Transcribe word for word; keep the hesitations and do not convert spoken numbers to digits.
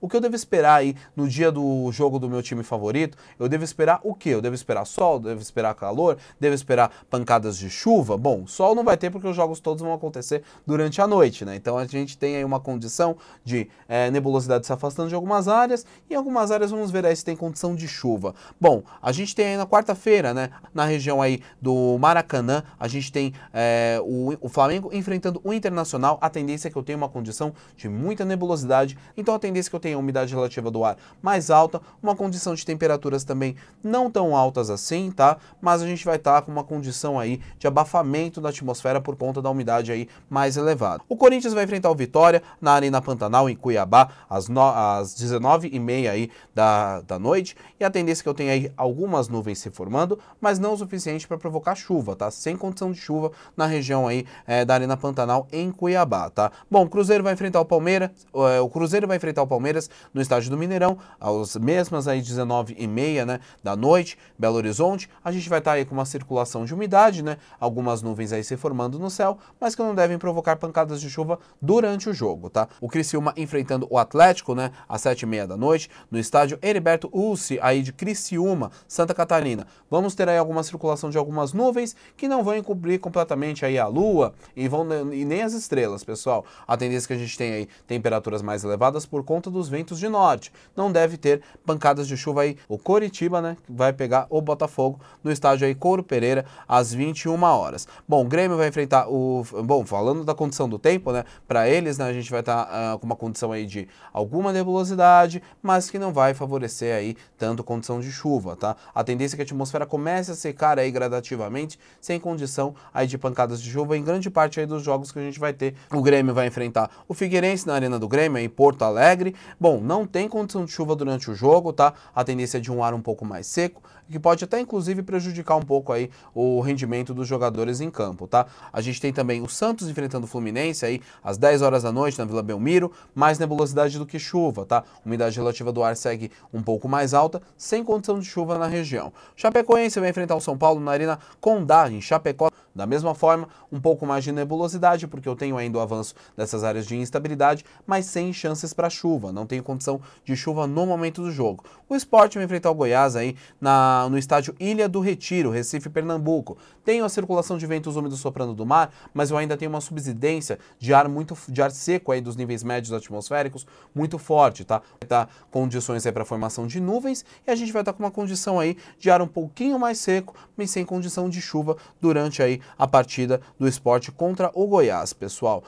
O que eu devo esperar aí no dia do jogo do meu time favorito? Eu devo esperar o quê? Eu devo esperar sol? Devo esperar calor? Devo esperar pancadas de chuva? Bom, sol não vai ter porque os jogos todos vão acontecer durante a noite, né? Então a gente tem aí uma condição de é, nebulosidade se afastando de algumas áreas e em algumas áreas vamos ver aí se tem condição de chuva. Bom, a gente tem aí na quarta-feira, né? Na região aí do Maracanã, a gente tem é, o, o Flamengo enfrentando o Internacional. A tendência é que eu tenha uma condição de muita nebulosidade, então a tendência é que eu tenha tem a umidade relativa do ar mais alta, uma condição de temperaturas também não tão altas assim, tá? Mas a gente vai estar tá com uma condição aí de abafamento da atmosfera por conta da umidade aí mais elevada. O Corinthians vai enfrentar o Vitória na Arena Pantanal, em Cuiabá, às, às dezenove e meia aí da, da noite, e a tendência é que eu tenha aí algumas nuvens se formando, mas não o suficiente para provocar chuva, tá? Sem condição de chuva na região aí é, da Arena Pantanal, em Cuiabá, tá? Bom, o Cruzeiro vai enfrentar o Palmeiras, é, o Cruzeiro vai enfrentar o Palmeiras no estádio do Mineirão, às mesmas aí dezenove e meia, né, da noite, Belo Horizonte. A gente vai estar aí com uma circulação de umidade, né, algumas nuvens aí se formando no céu, mas que não devem provocar pancadas de chuva durante o jogo, tá? O Criciúma enfrentando o Atlético, né, às sete e meia da noite, no estádio Heriberto Ulci, aí de Criciúma, Santa Catarina. Vamos ter aí alguma circulação de algumas nuvens que não vão encobrir completamente aí a lua e, vão, e nem as estrelas, pessoal. A tendência que a gente tem aí temperaturas mais elevadas por conta dos ventos de norte, não deve ter pancadas de chuva aí. O Coritiba, né, vai pegar o Botafogo no estádio aí Couto Pereira às vinte e uma horas. Bom, o Grêmio vai enfrentar o... Bom, falando da condição do tempo, né, para eles, né, a gente vai estar tá, uh, com uma condição aí de alguma nebulosidade, mas que não vai favorecer aí tanto condição de chuva, tá? A tendência é que a atmosfera comece a secar aí gradativamente, sem condição aí de pancadas de chuva em grande parte aí dos jogos que a gente vai ter. O Grêmio vai enfrentar o Figueirense na Arena do Grêmio, em Porto Alegre. Bom, não tem condição de chuva durante o jogo, tá? A tendência é de um ar um pouco mais seco, que pode até inclusive prejudicar um pouco aí o rendimento dos jogadores em campo, tá? A gente tem também o Santos enfrentando o Fluminense aí às dez horas da noite na Vila Belmiro, mais nebulosidade do que chuva, tá? Umidade relativa do ar segue um pouco mais alta, sem condição de chuva na região. Chapecoense vai enfrentar o São Paulo na Arena Condá, em Chapecó. Da mesma forma, um pouco mais de nebulosidade, porque eu tenho ainda o avanço dessas áreas de instabilidade, mas sem chances para chuva, não tenho condição de chuva no momento do jogo. O Sport vai enfrentar o Goiás aí na, no estádio Ilha do Retiro, Recife, Pernambuco. Tenho a circulação de ventos úmidos soprando do mar, mas eu ainda tenho uma subsidência de ar muito de ar seco aí dos níveis médios atmosféricos muito forte, tá? Vai tá condições aí para formação de nuvens e a gente vai estar tá com uma condição aí de ar um pouquinho mais seco, mas sem condição de chuva durante aí a partida do Sport contra o Goiás, pessoal.